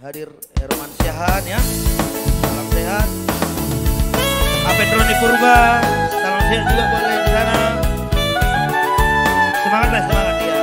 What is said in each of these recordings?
Hadir Herman Syahan ya. Salam sehat. Apet Roni Purba, salam sehat juga boleh di sana. Semangatlah, semangat ya.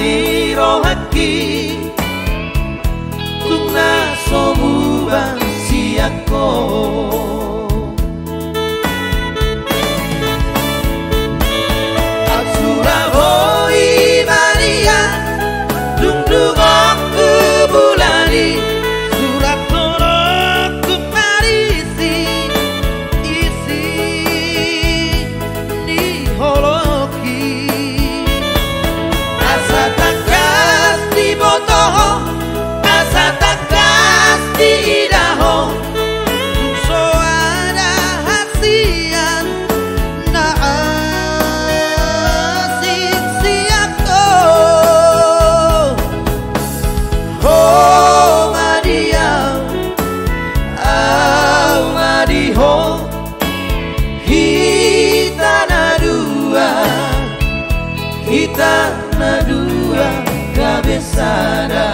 Di rohaki tungna sobuban siako Surabaya Maria dungdung aku bulani surat torokku marisi isi di holoki asa taklas di idaho so ada hasian na asik siako ho madia au madiho kita na dua kabesana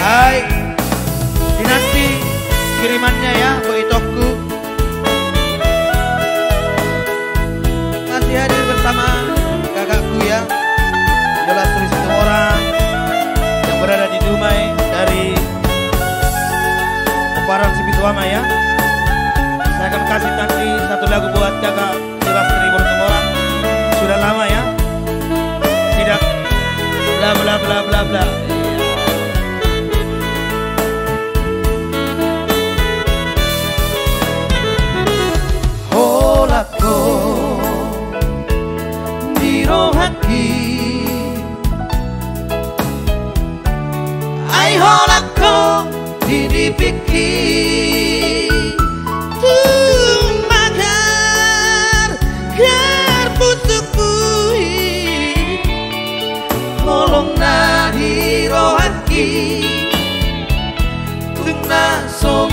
hai dinasti kirimannya ya Bu Itokku masih hadir bersama kakakku ya adalah 100 orang yang berada di Dumai dari Keparan Sibituama ya saya akan kasih nanti satu lagu buat kakak jelas 100 orang sudah lama ya bla bla bla bla bla holako di rohaki ai holako di dipikir Nadi rohaki tengah som